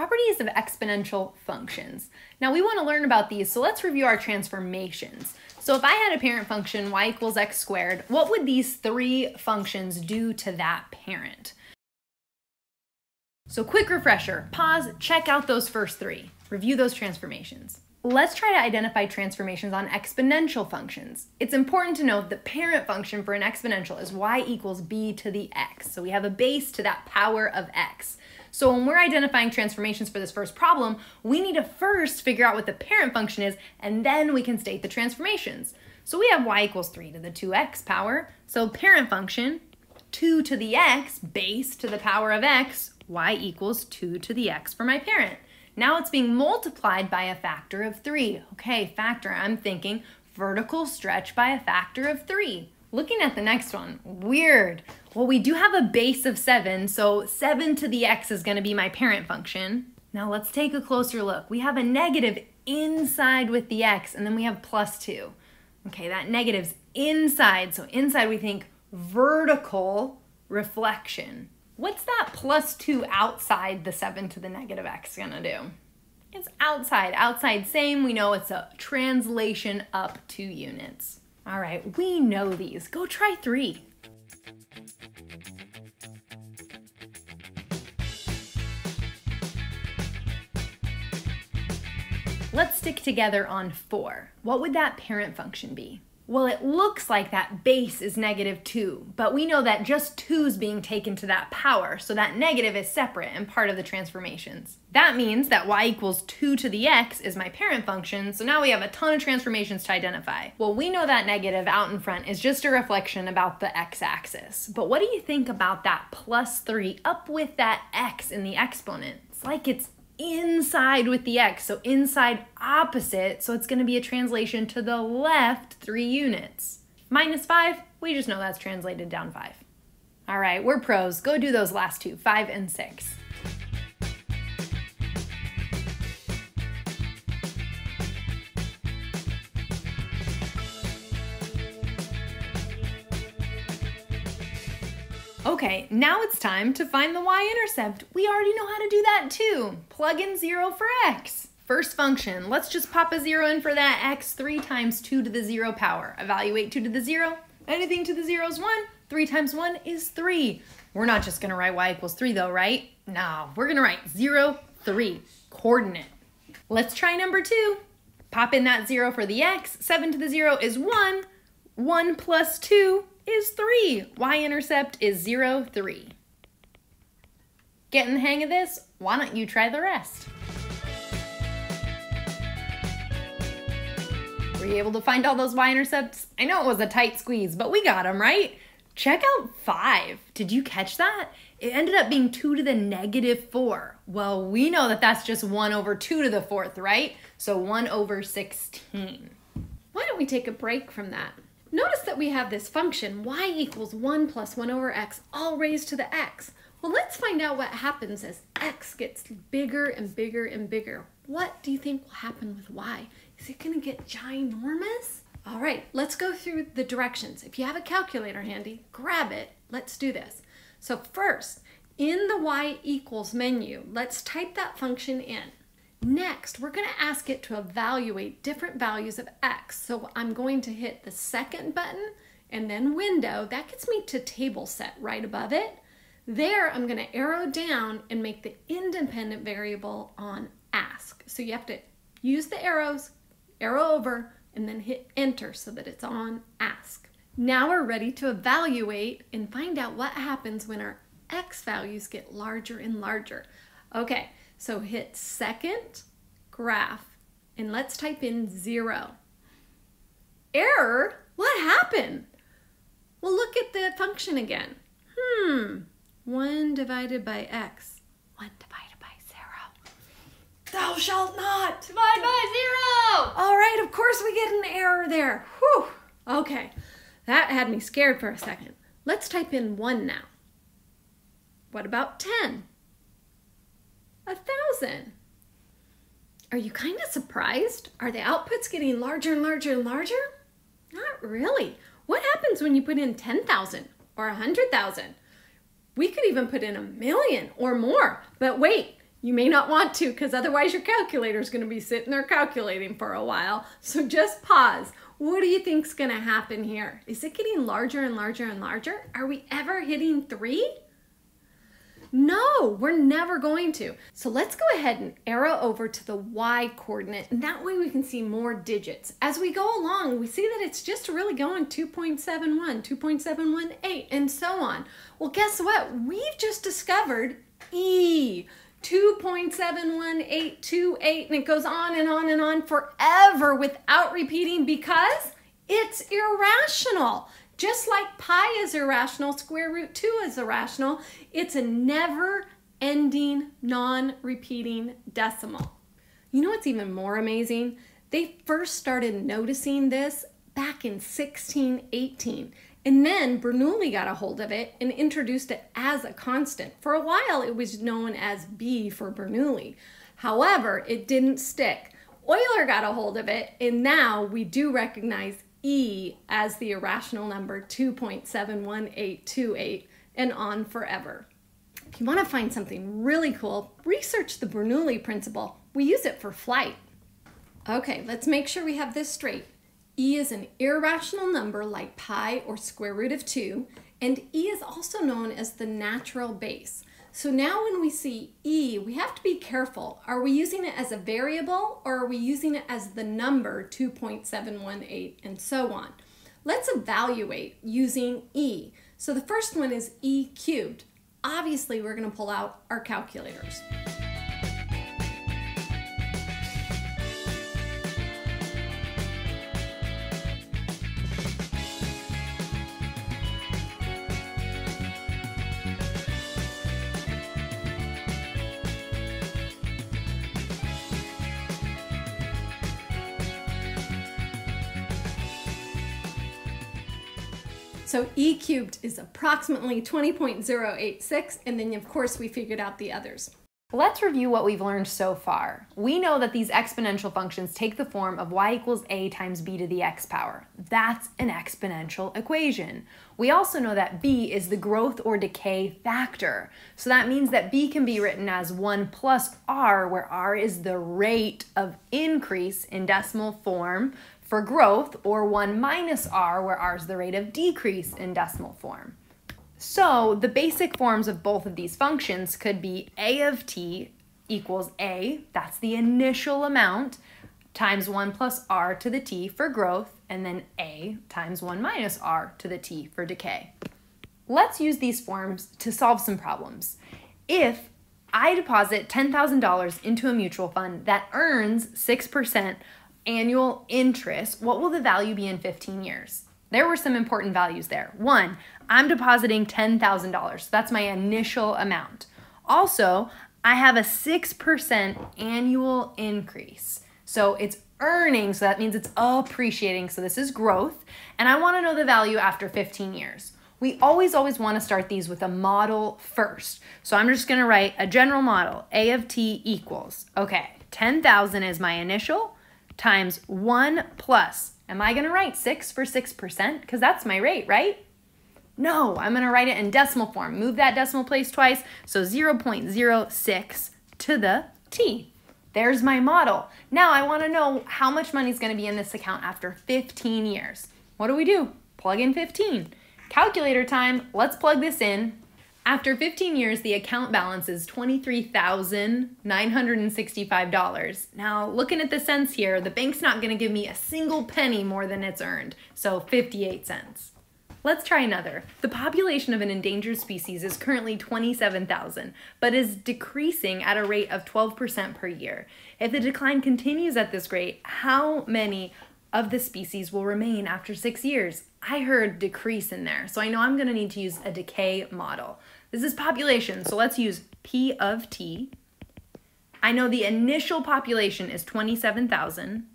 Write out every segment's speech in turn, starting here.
properties of exponential functions. Now we want to learn about these, so let's review our transformations. So if I had a parent function, y equals x squared, what would these three functions do to that parent? So quick refresher, pause, check out those first three, review those transformations. Let's try to identify transformations on exponential functions. It's important to note the parent function for an exponential is y equals b to the x. So we have a base to that power of x. So when we're identifying transformations for this first problem, we need to first figure out what the parent function is, and then we can state the transformations. So we have y equals 3 to the 2x power. So parent function, 2 to the x, base to the power of x, y equals 2 to the x for my parent. Now it's being multiplied by a factor of 3. Okay, factor, I'm thinking vertical stretch by a factor of 3. Looking at the next one, weird. Well, we do have a base of 7, so 7 to the x is going to be my parent function. Now let's take a closer look. We have a negative inside with the x, and then we have plus 2. Okay, that negative's inside, so inside we think vertical reflection. What's that plus 2 outside the 7 to the negative x gonna do? It's outside. Outside, same. We know it's a translation up 2 units. All right, we know these. Go try 3. Let's stick together on 4. What would that parent function be? Well, it looks like that base is negative 2, but we know that just 2 is being taken to that power, so that negative is separate and part of the transformations. That means that y equals 2 to the x is my parent function, so now we have a ton of transformations to identify. Well, we know that negative out in front is just a reflection about the x-axis, but what do you think about that plus 3 up with that x in the exponent? It's like it's inside with the x, so inside opposite, so it's going to be a translation to the left 3 units. Minus 5, we just know that's translated down 5. All right, we're pros. Go do those last two, 5 and 6. Okay, now it's time to find the y-intercept. We already know how to do that too. Plug in 0 for x. First function, let's just pop a 0 in for that x, 3 times 2 to the 0 power. Evaluate 2 to the 0, anything to the 0 is 1, 3 times 1 is 3. We're not just gonna write y equals 3 though, right? No, we're gonna write 0, 3, coordinate. Let's try number 2. Pop in that 0 for the x, 7 to the 0 is 1, 1 plus 2 is 3. Y-intercept is 0, 3. Getting the hang of this? Why don't you try the rest? Were you able to find all those y-intercepts? I know it was a tight squeeze, but we got them, right? Check out 5. Did you catch that? It ended up being 2 to the negative 4. Well, we know that that's just 1 over 2 to the 4th, right? So 1 over 16. Why don't we take a break from that? Notice that we have this function, y equals 1 plus 1 over x, all raised to the x. Well, let's find out what happens as x gets bigger and bigger and bigger. What do you think will happen with y? Is it going to get ginormous? All right, let's go through the directions. If you have a calculator handy, grab it. Let's do this. So first, in the y equals menu, let's type that function in. Next, we're going to ask it to evaluate different values of x. So I'm going to hit the second button and then window. That gets me to table set right above it. There, I'm going to arrow down and make the independent variable on ask. So you have to use the arrows, arrow over, and then hit enter so that it's on ask. Now we're ready to evaluate and find out what happens when our x values get larger and larger. Okay. So hit second, graph, and let's type in 0. Error? What happened? Well, look at the function again. 1 divided by x. 1 divided by 0. Thou shalt not divide by 0! All right, of course we get an error there. Whew. Okay, that had me scared for a second. Let's type in 1 now. What about 10? 1,000. Are you kind of surprised? Are the outputs getting larger and larger and larger? Not really. What happens when you put in 10,000 or 100,000? We could even put in 1,000,000 or more. But wait, You may not want to, because otherwise your calculator is going to be sitting there calculating for a while. So just pause. What do you think is going to happen here? Is it getting larger and larger and larger? Are we ever hitting 3? No, we're never going to. So let's go ahead and arrow over to the Y coordinate, and that way we can see more digits. As we go along, we see that it's just really going 2.71, 2.718, and so on. Well, guess what? We've just discovered E. 2.71828, and it goes on and on and on forever without repeating, because it's irrational. Just like pi is irrational, square root 2 is irrational, it's a never-ending, non-repeating decimal. You know what's even more amazing? They first started noticing this back in 1618. And then Bernoulli got a hold of it and introduced it as a constant. For a while, it was known as B for Bernoulli. However, it didn't stick. Euler got a hold of it, and now we do recognize E as the irrational number 2.71828, and on forever. If you want to find something really cool, research the Bernoulli principle. We use it for flight. Okay, let's make sure we have this straight. E is an irrational number like pi or square root of 2, and E is also known as the natural base. So now when we see E, we have to be careful. Are we using it as a variable, or are we using it as the number 2.718 and so on? Let's evaluate using E. So the first one is E cubed. Obviously, we're going to pull out our calculators. So E cubed is approximately 20.086, and then of course we figured out the others. Let's review what we've learned so far. We know that these exponential functions take the form of y = a × b⁵ That's an exponential equation. We also know that b is the growth or decay factor. So that means that b can be written as 1 + r, where r is the rate of increase in decimal form for growth, or 1 - r, where r is the rate of decrease in decimal form. So the basic forms of both of these functions could be a of t = a, that's the initial amount, times 1 + r⁻t for growth, and then a times 1 - r⁻t for decay. Let's use these forms to solve some problems. If I deposit $10,000 into a mutual fund that earns 6% annual interest, what will the value be in 15 years? There were some important values there. 1, I'm depositing $10,000. So that's my initial amount. Also, I have a 6% annual increase. So it's earning, so that means it's appreciating. So this is growth. And I want to know the value after 15 years. We always want to start these with a model first. So I'm just going to write a general model, A of t =, okay, 10,000 is my initial, times 1 +, am I gonna write 6 for 6%? Because that's my rate, right? No, I'm gonna write it in decimal form. Move that decimal place twice, so 0.06 to the t. There's my model. Now I wanna know how much money's gonna be in this account after 15 years. What do we do? Plug in 15. Calculator time, let's plug this in. After 15 years, the account balance is $23,965. Now, looking at the cents here, the bank's not going to give me a single penny more than it's earned, so 58 cents. Let's try another. The population of an endangered species is currently 27,000, but is decreasing at a rate of 12% per year. If the decline continues at this rate, how many of the species will remain after 6 years? I heard decrease in there, so I know I'm going to need to use a decay model. This is population, so let's use P of t. I know the initial population is 27,000,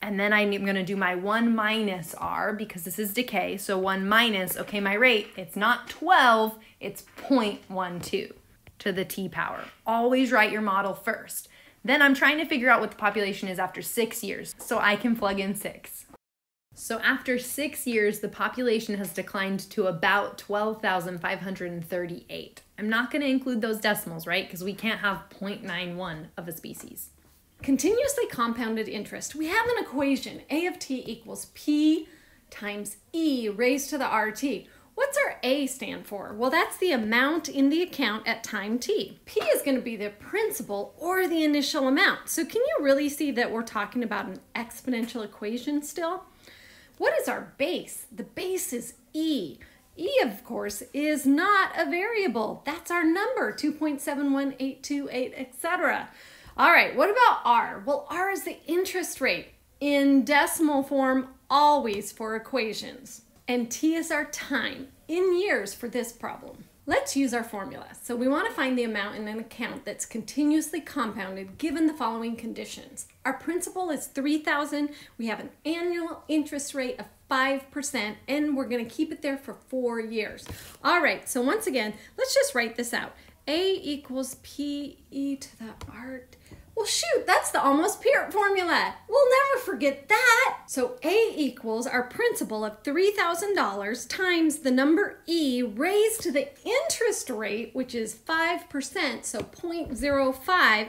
and then I'm going to do my 1 - r, because this is decay, so 1 - okay, my rate, it's not 12, it's 0.12 to the t⁵. Always write your model first. Then I'm trying to figure out what the population is after 6 years, so I can plug in 6. So after 6 years, the population has declined to about 12,538. I'm not going to include those decimals, right? Because we can't have 0.91 of a species. Continuously compounded interest. We have an equation, A of t equals p times e raised to the RT. What's our A stand for? Well, that's the amount in the account at time t. P is going to be the principal or the initial amount. So can you really see that we're talking about an exponential equation still? What is our base? The base is e. E, of course, is not a variable. That's our number, 2.71828, etc. All right, what about R? Well, R is the interest rate in decimal form always for equations. And t is our time in years for this problem. Let's use our formula. So we want to find the amount in an account that's continuously compounded given the following conditions. Our principal is $3,000. We have an annual interest rate of 5%, and we're going to keep it there for 4 years. All right, so once again, let's just write this out. A equals PE to the RT. Well, shoot, that's the almost Peart formula. We'll never forget that. So A equals our principal of $3,000 times the number E raised to the interest rate, which is 5%, so 0.05.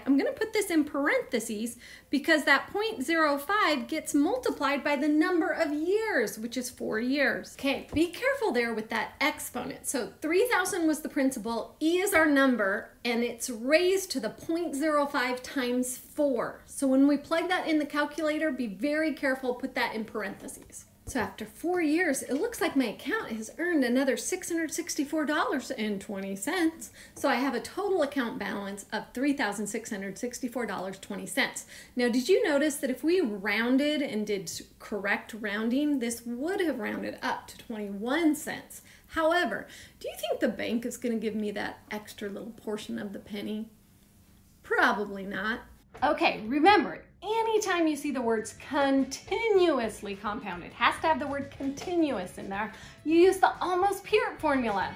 I'm going to put this in parentheses because that 0.05 gets multiplied by the number of years, which is 4 years. Okay, be careful there with that exponent. So 3,000 was the principal, E is our number, and it's raised to the 0.05 times 4. So when we plug that in the calculator, be very careful, put that in parentheses. So after 4 years, it looks like my account has earned another $664.20. So I have a total account balance of $3,664.20. Now, did you notice that if we rounded and did correct rounding, this would have rounded up to 21 cents. However, do you think the bank is going to give me that extra little portion of the penny? Probably not. Okay, remember, anytime you see the words continuously compounded, has to have the word continuous in there, you use the almost Peart formula.